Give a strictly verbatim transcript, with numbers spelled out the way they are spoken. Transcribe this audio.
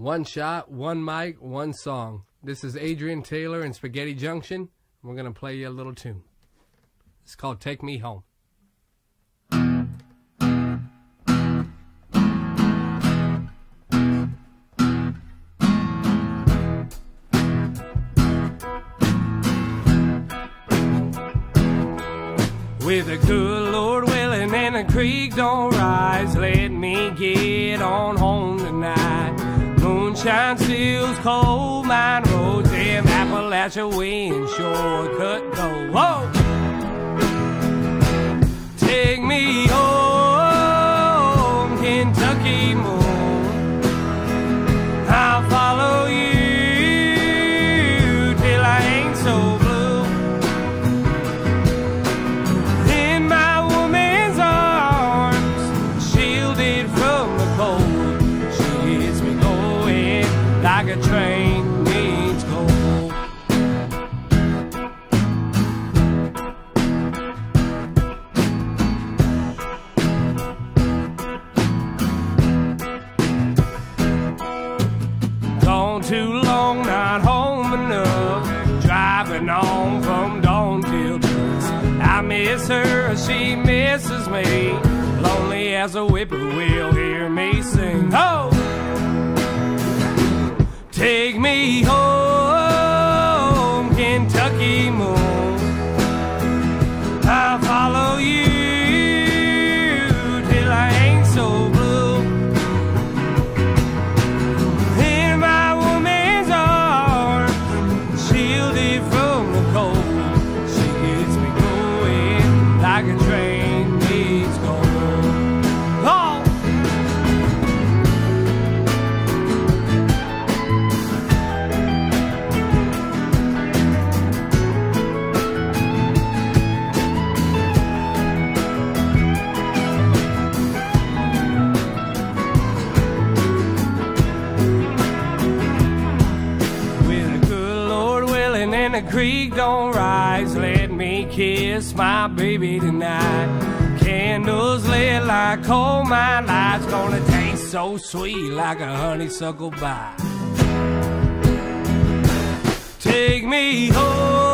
One shot, one mic, one song. This is Adrian Taylor and Spaghetti Junction. We're going to play you a little tune. It's called Take Me Home. With the good Lord willing and the creek don't rise, let me get on home tonight. Moonshine steals coal mine roads, them Appalachia wind shortcut go. Whoa! Take me home, Kentucky moon. I'll follow you till I ain't so blue. Like a train needs gold. Gone too long, not home enough. Driving on from dawn till dusk. I miss her, she misses me. Lonely as a whippoorwill, hear me sing. Oh! Take me home, Kentucky moon. I'll follow you till I ain't so blue. In my woman's arms, shielded from the cold, she gets me going like a train needs gold. Oh! The creek don't rise, let me kiss my baby tonight. Candles lit like coal, my life's gonna taste so sweet like a honeysuckle pie. Take me home.